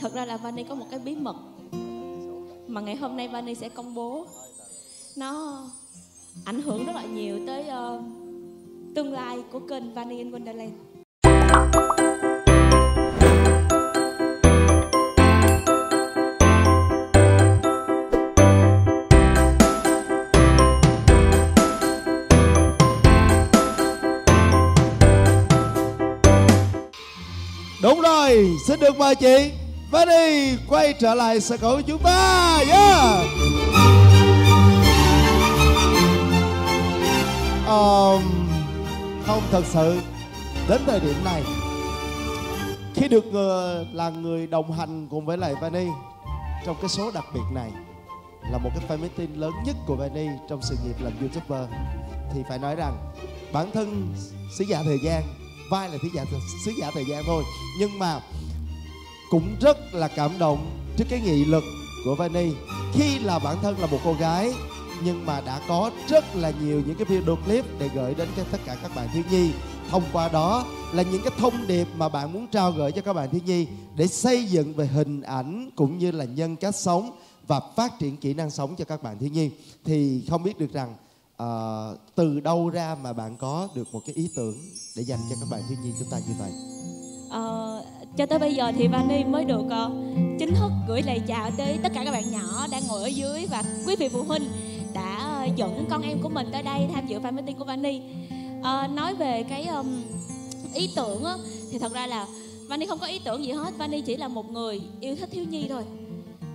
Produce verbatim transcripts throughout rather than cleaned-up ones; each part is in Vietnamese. Thật ra là Vannie có một cái bí mật mà ngày hôm nay Vannie sẽ công bố. Nó ảnh hưởng rất là nhiều tới uh, tương lai của kênh Vannie in Wonderland. Đúng rồi, xin được mời chị Vannie quay trở lại sân khấu chúng ta. Yeah. Um, không, thật sự đến thời điểm này, khi được uh, là người đồng hành cùng với lại Vannie trong cái số đặc biệt này, là một cái fan meeting lớn nhất của Vannie trong sự nghiệp làm YouTuber, thì phải nói rằng bản thân sứ giả thời gian, vai là sứ giả, sứ giả thời gian thôi, nhưng mà cũng rất là cảm động trước cái nghị lực của Vannie, khi là bản thân là một cô gái nhưng mà đã có rất là nhiều những cái video clip để gửi đến cho tất cả các bạn thiếu nhi. Thông qua đó là những cái thông điệp mà bạn muốn trao gửi cho các bạn thiếu nhi để xây dựng về hình ảnh cũng như là nhân cách sống và phát triển kỹ năng sống cho các bạn thiếu nhi. Thì không biết được rằng uh, từ đâu ra mà bạn có được một cái ý tưởng để dành cho các bạn thiếu nhi chúng ta như vậy? Ờ, cho tới bây giờ thì Vannie mới được uh, chính thức gửi lời chào tới tất cả các bạn nhỏ đang ngồi ở dưới và quý vị phụ huynh đã uh, dẫn con em của mình tới đây tham dự fan meeting của Vannie. Uh, nói về cái um, ý tưởng á, thì thật ra là Vannie không có ý tưởng gì hết. Vannie chỉ là một người yêu thích thiếu nhi thôi,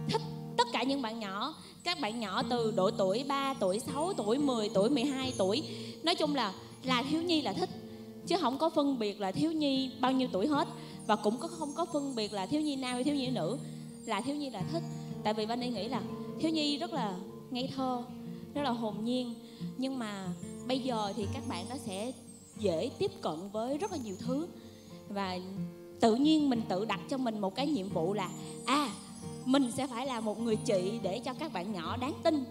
thích tất cả những bạn nhỏ, các bạn nhỏ từ độ tuổi ba tuổi, sáu tuổi, mười tuổi, mười hai tuổi. Nói chung là là thiếu nhi là thích, chứ không có phân biệt là thiếu nhi bao nhiêu tuổi hết, và cũng có không có phân biệt là thiếu nhi nam hay thiếu nhi nữ, là thiếu nhi là thích. Tại vì Vannie nghĩ là thiếu nhi rất là ngây thơ, rất là hồn nhiên, nhưng mà bây giờ thì các bạn nó sẽ dễ tiếp cận với rất là nhiều thứ, và tự nhiên mình tự đặt cho mình một cái nhiệm vụ là à, mình sẽ phải là một người chị để cho các bạn nhỏ đáng tin,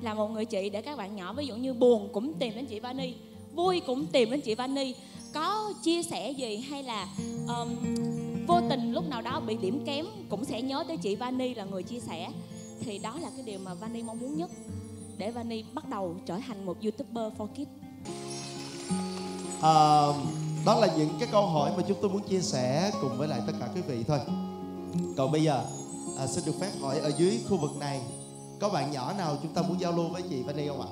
là một người chị để các bạn nhỏ ví dụ như buồn cũng tìm đến chị Vannie, vui cũng tìm đến chị Vannie, có chia sẻ gì hay là um, vô tình lúc nào đó bị điểm kém cũng sẽ nhớ tới chị Vannie là người chia sẻ. Thì đó là cái điều mà Vannie mong muốn nhất, để Vannie bắt đầu trở thành một YouTuber for kids. À, đó là những cái câu hỏi mà chúng tôi muốn chia sẻ cùng với lại tất cả quý vị thôi. Còn bây giờ à, xin được phép hỏi ở dưới khu vực này có bạn nhỏ nào chúng ta muốn giao lưu với chị Vannie không ạ?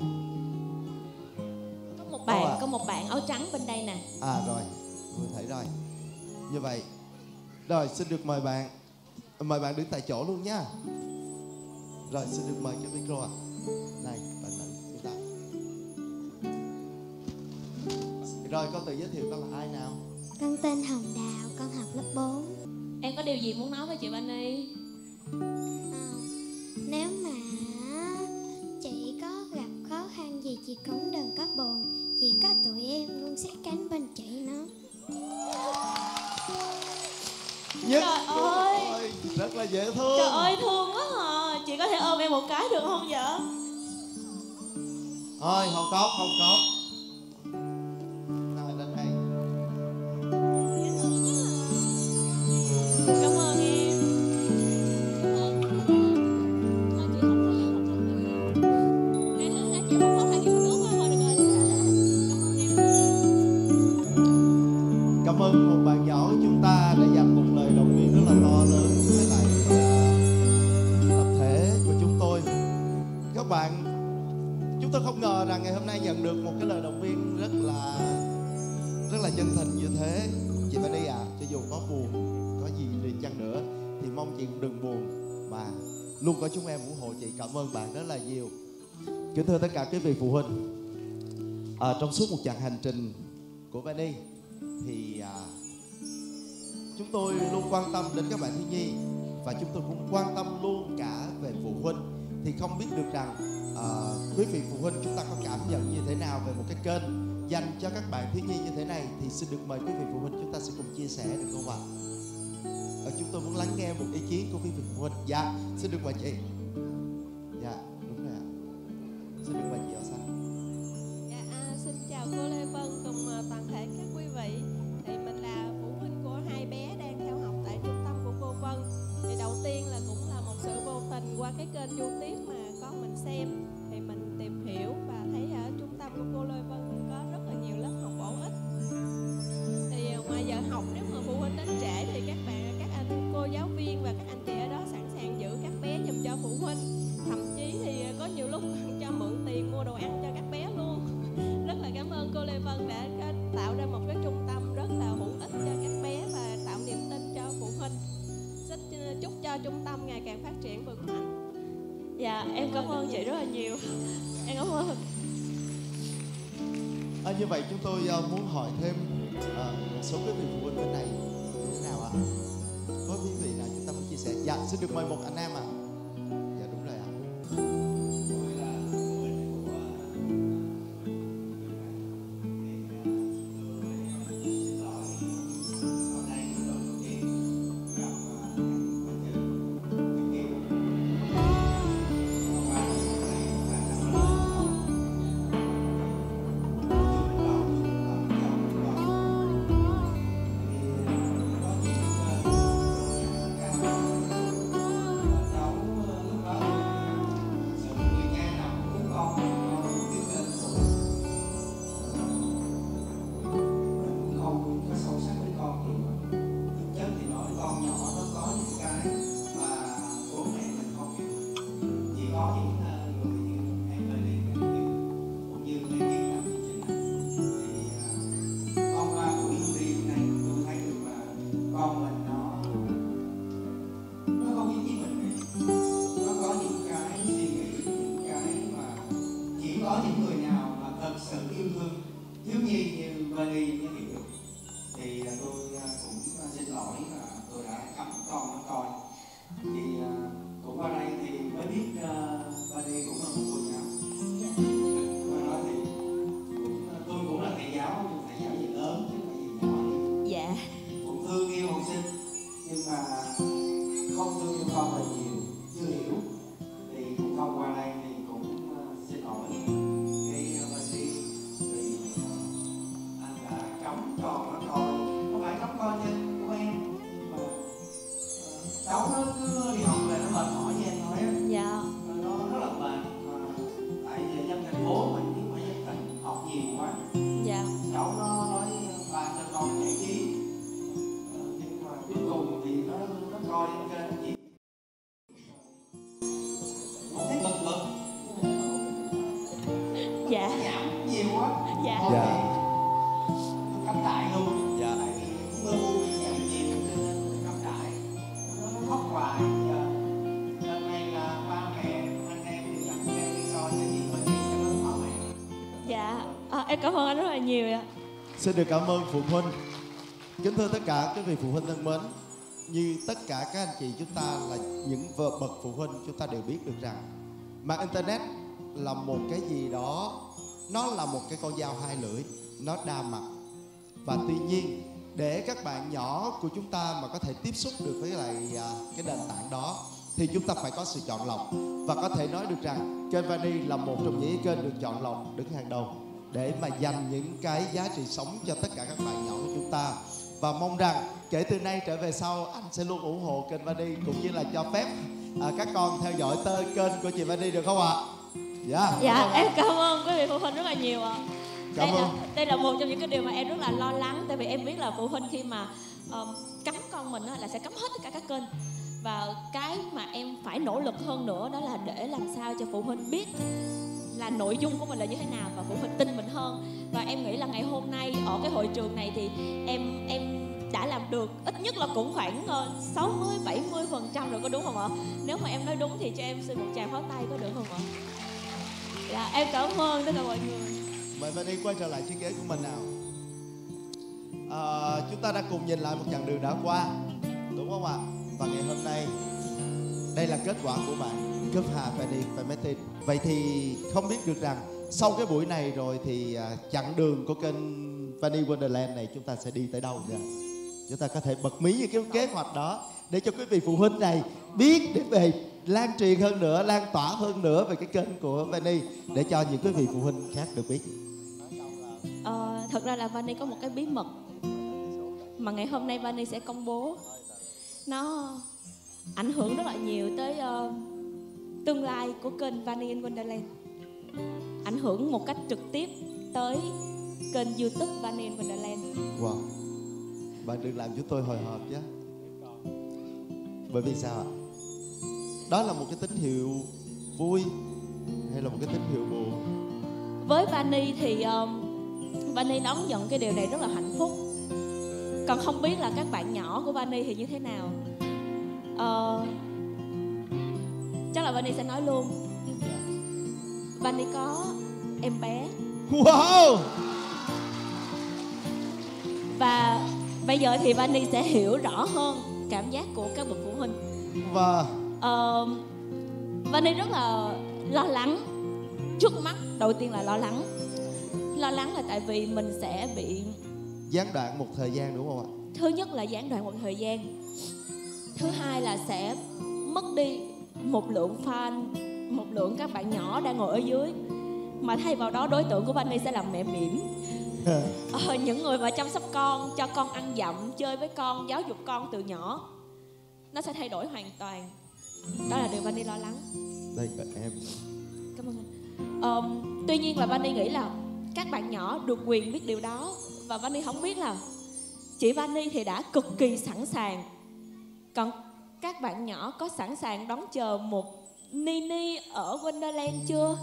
Bạn, à. Có một bạn áo trắng bên đây nè. À rồi, tôi thấy rồi. Như vậy, rồi xin được mời bạn, mời bạn đứng tại chỗ luôn nha. Rồi xin được mời cái micro ạ. Này, bạn nữ chúng ta. Rồi con tự giới thiệu con là ai nào? Con tên Hồng Đào, con học lớp bốn. Em có điều gì muốn nói với chị Vannie? À, nếu mà chị có gặp khó khăn gì chị cũng đừng có buồn. Chỉ có tụi em luôn sẽ cánh bên chị nó. Trời ơi, ơi, rất là dễ thương. Trời ơi, thương quá à. Chị có thể ôm em một cái được không vậy? Thôi, không khóc, không khóc. Rồi, lên đây. Cảm ơn em. Luôn có chúng em ủng hộ chị, cảm ơn bạn rất là nhiều. Kính thưa tất cả quý vị phụ huynh, à, trong suốt một chặng hành trình của Vannie thì à, chúng tôi luôn quan tâm đến các bạn thiếu nhi, và chúng tôi cũng quan tâm luôn cả về phụ huynh. Thì không biết được rằng à, quý vị phụ huynh chúng ta có cảm nhận như thế nào về một cái kênh dành cho các bạn thiếu nhi như thế này, thì xin được mời quý vị phụ huynh chúng ta sẽ cùng chia sẻ được không ạ? Chúng tôi muốn lắng nghe một ý kiến của quý vị phụ huynh. Dạ, xin được mời chị. Dạ, đúng rồi ạ. Xin được mời chị Áo Xanh. Dạ, à, xin chào cô Lê Vân cùng toàn thể các quý vị. Thì mình là phụ huynh của hai bé đang theo học tại trung tâm của cô Vân. kênh YouTube mà con mình xem thì mình tìm hiểu và thấy ở trung tâm của cô Lê Vân có rất là nhiều lớp học bổ ích. Thì ngoài giờ học, nếu mà phụ huynh đến trễ thì các bạn, các anh cô giáo viên và các anh chị ở đó sẵn sàng giữ các bé dùm cho phụ huynh. Thậm chí thì có nhiều lúc cho mượn tiền mua đồ ăn cho các bé luôn. Rất là cảm ơn cô Lê Vân đã tạo ra một cái trung tâm rất là hữu ích cho các bé và tạo niềm tin cho phụ huynh. Xin chúc cho trung tâm ngày càng phát triển vững mạnh. Dạ, em cảm ơn chị rất là nhiều. Em cảm ơn. À, như vậy chúng tôi uh, muốn hỏi thêm uh, một số cái vị phụ huynh bên này như thế nào ạ? À? Có quý vị nào chúng ta muốn chia sẻ? Dạ, xin được mời một anh em ạ. À. Dạ, đúng rồi ạ. À. Tôi là phụ huynh của Cảm ơn anh rất là nhiều ạ. Xin được cảm ơn phụ huynh. Kính thưa tất cả các vị phụ huynh thân mến, như tất cả các anh chị chúng ta là những vợ bậc phụ huynh, chúng ta đều biết được rằng mạng Internet là một cái gì đó, nó là một cái con dao hai lưỡi, nó đa mặt. Và tuy nhiên, để các bạn nhỏ của chúng ta mà có thể tiếp xúc được với lại cái nền tảng đó thì chúng ta phải có sự chọn lọc. Và có thể nói được rằng kênh Vannie là một trong những kênh được chọn lọc đứng hàng đầu để mà dành những cái giá trị sống cho tất cả các bạn nhỏ của chúng ta. Và mong rằng kể từ nay trở về sau, anh sẽ luôn ủng hộ kênh Vannie, cũng như là cho phép à, các con theo dõi tới kênh của chị Vannie được không ạ? À? Yeah. Dạ, em cảm ơn quý vị phụ huynh rất là nhiều ạ. À. Cảm đây ơn. Là, đây là một trong những cái điều mà em rất là lo lắng, tại vì em biết là phụ huynh khi mà um, cấm con mình là sẽ cấm hết tất cả các kênh. Và cái mà em phải nỗ lực hơn nữa đó là để làm sao cho phụ huynh biết là nội dung của mình là như thế nào và phụ huynh tin mình hơn. Và em nghĩ là ngày hôm nay ở cái hội trường này thì em em đã làm được ít nhất là cũng khoảng sáu mươi bảy mươi phần trăm rồi, có đúng không ạ? Nếu mà em nói đúng thì cho em xin một tràng pháo tay có được không ạ? Dạ, em cảm ơn tất cả mọi người. Mời Vannie quay trở lại chiếc ghế của mình nào. À, chúng ta đã cùng nhìn lại một chặng đường đã qua, đúng không ạ? Và ngày hôm nay đây là kết quả của bạn Cúp a hát Fan Meeting. Vậy thì không biết được rằng sau cái buổi này rồi thì chặng đường của kênh Vannie Wonderland này chúng ta sẽ đi tới đâu rồi? Chúng ta có thể bật mí những cái kế hoạch đó để cho quý vị phụ huynh này biết để về lan truyền hơn nữa, lan tỏa hơn nữa về cái kênh của Vannie để cho những quý vị phụ huynh khác được biết. Ờ, thật ra là Vannie có một cái bí mật mà ngày hôm nay Vannie sẽ công bố. Nó ảnh hưởng rất là nhiều tới uh, tương lai của kênh Vannie in Wonderland, ảnh hưởng một cách trực tiếp tới kênh YouTube Vannie in Wonderland. Wow, bạn đừng làm cho tôi hồi hộp chứ. Bởi vì sao ạ? Đó là một cái tín hiệu vui hay là một cái tín hiệu buồn? Với Vannie thì um, Vannie đón nhận cái điều này rất là hạnh phúc. Còn không biết là các bạn nhỏ của Vannie thì như thế nào. Ờ... Uh, chắc là Vannie sẽ nói luôn. Vannie có em bé. Wow. Và bây giờ thì Vannie sẽ hiểu rõ hơn cảm giác của các bậc phụ huynh. Và uh, Vannie rất là lo lắng. Trước mắt đầu tiên là lo lắng. Lo lắng là tại vì mình sẽ bị gián đoạn một thời gian, đúng không ạ? Thứ nhất là gián đoạn một thời gian. Thứ hai là sẽ mất đi một lượng fan, một lượng các bạn nhỏ đang ngồi ở dưới. Mà thay vào đó đối tượng của Vannie sẽ là mẹ mỉm. ờ, Những người mà chăm sóc con, cho con ăn dặm, chơi với con, giáo dục con từ nhỏ. Nó sẽ thay đổi hoàn toàn. Đó là điều Vannie lo lắng. Đây là em. Cảm ơn anh. Ờ, tuy nhiên là Vannie nghĩ là các bạn nhỏ được quyền biết điều đó. Và Vannie không biết là chị Vannie thì đã cực kỳ sẵn sàng. Còn các bạn nhỏ có sẵn sàng đón chờ một Nini ở Wonderland chưa?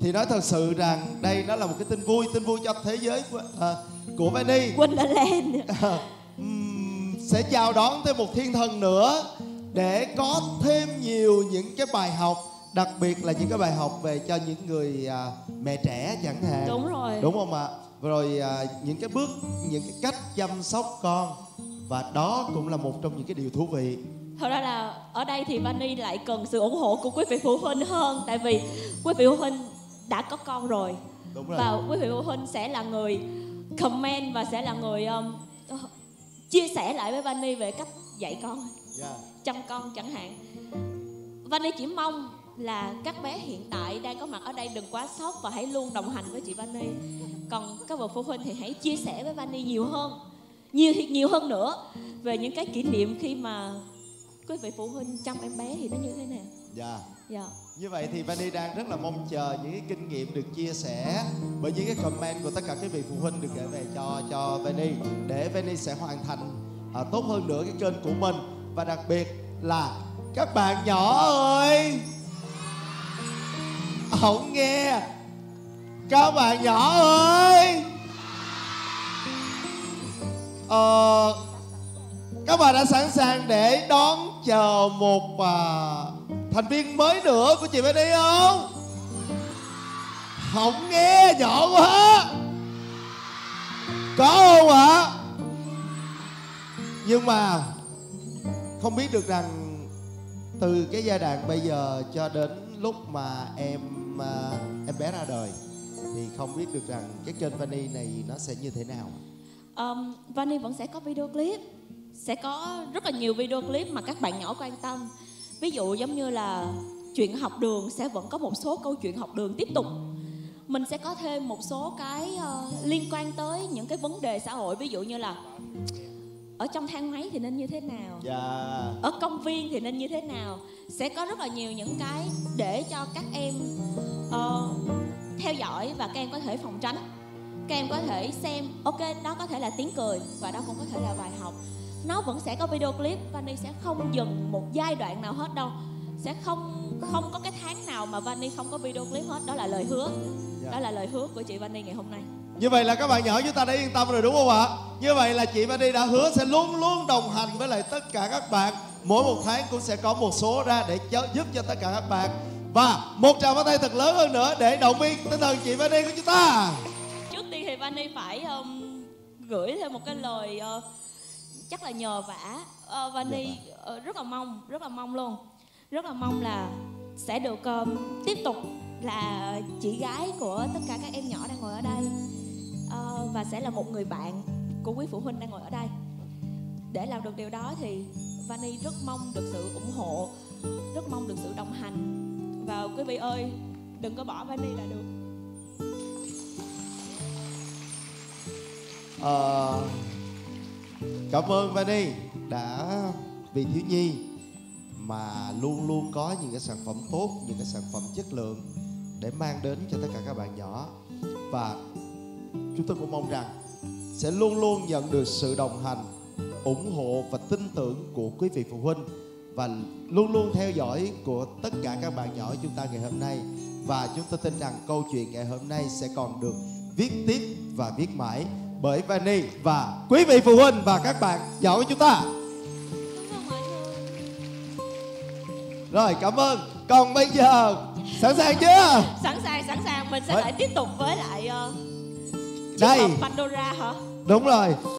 Thì nói thật sự rằng đây nó là một cái tin vui, tin vui cho thế giới của, à, của Vannie. Wonderland à, um, sẽ chào đón thêm một thiên thần nữa để có thêm nhiều những cái bài học, đặc biệt là những cái bài học về cho những người à, mẹ trẻ chẳng hạn. Đúng rồi. Đúng không ạ? Rồi à, những cái bước, những cái cách chăm sóc con. Và đó cũng là một trong những cái điều thú vị. Thật ra là ở đây thì Vannie lại cần sự ủng hộ của quý vị phụ huynh hơn. Tại vì quý vị phụ huynh đã có con rồi. Đúng rồi. Và quý vị phụ huynh sẽ là người comment và sẽ là người um, chia sẻ lại với Vannie về cách dạy con, yeah, chăm con chẳng hạn. Vannie chỉ mong là các bé hiện tại đang có mặt ở đây đừng quá sốc và hãy luôn đồng hành với chị Vannie. Còn các bậc phụ huynh thì hãy chia sẻ với Vannie nhiều hơn, nhiều thiệt nhiều hơn nữa về những cái kỷ niệm khi mà quý vị phụ huynh chăm em bé thì nó như thế nào. Dạ. Dạ. Như vậy thì Vannie đang rất là mong chờ những cái kinh nghiệm được chia sẻ bởi những cái comment của tất cả các vị phụ huynh được gửi về cho cho Vannie để Vannie sẽ hoàn thành à, tốt hơn nữa cái kênh của mình. Và đặc biệt là các bạn nhỏ ơi, không nghe các bạn nhỏ ơi, ờ, các bạn đã sẵn sàng để đón chờ một uh, thành viên mới nữa của chị Vannie không? Không nghe, nhỏ quá. Có không ạ? Nhưng mà không biết được rằng từ cái giai đoạn bây giờ cho đến lúc mà em mà em bé ra đời thì không biết được rằng cái kênh Vannie này nó sẽ như thế nào. um, Vannie vẫn sẽ có video clip, sẽ có rất là nhiều video clip mà các bạn nhỏ quan tâm. Ví dụ giống như là chuyện học đường sẽ vẫn có một số câu chuyện học đường tiếp tục. Mình sẽ có thêm một số cái uh, liên quan tới những cái vấn đề xã hội. Ví dụ như là ở trong thang máy thì nên như thế nào, yeah, ở công viên thì nên như thế nào. Sẽ có rất là nhiều những cái để cho các em uh, theo dõi và các em có thể phòng tránh. Các em có thể xem, ok, đó có thể là tiếng cười và đó cũng có thể là bài học. Nó vẫn sẽ có video clip. Vannie sẽ không dừng một giai đoạn nào hết đâu. Sẽ không không có cái tháng nào mà Vannie không có video clip hết. Đó là lời hứa, yeah, đó là lời hứa của chị Vannie ngày hôm nay. Như vậy là các bạn nhỏ chúng ta đã yên tâm rồi đúng không ạ? Như vậy là chị Vannie đã hứa sẽ luôn luôn đồng hành với lại tất cả các bạn. Mỗi một tháng cũng sẽ có một số ra để giúp cho tất cả các bạn. Và một tràng pháo tay thật lớn hơn nữa để động viên tinh thần chị Vannie của chúng ta. Trước tiên thì Vannie phải um, gửi thêm một cái lời uh, chắc là nhờ vả. uh, Vannie uh, rất là mong, rất là mong luôn. Rất là mong là sẽ được um, tiếp tục là chị gái của tất cả các em nhỏ đang ngồi ở đây. Uh, và sẽ là một người bạn của quý phụ huynh đang ngồi ở đây. Để làm được điều đó thì Vannie rất mong được sự ủng hộ, rất mong được sự đồng hành. Và quý vị ơi, đừng có bỏ Vannie là được. à, Cảm ơn Vannie đã vì thiếu nhi mà luôn luôn có những cái sản phẩm tốt, những cái sản phẩm chất lượng để mang đến cho tất cả các bạn nhỏ. Và chúng tôi cũng mong rằng sẽ luôn luôn nhận được sự đồng hành, ủng hộ và tin tưởng của quý vị phụ huynh, và luôn luôn theo dõi của tất cả các bạn nhỏ chúng ta ngày hôm nay. Và chúng tôi tin rằng câu chuyện ngày hôm nay sẽ còn được viết tiếp và viết mãi bởi Vannie và quý vị phụ huynh và các bạn nhỏ của chúng ta. Rồi, cảm ơn. Còn bây giờ sẵn sàng chưa? Sẵn sàng, sẵn sàng. Mình sẽ Đấy. lại tiếp tục với lại uh, đây Pandora hả? Đúng rồi.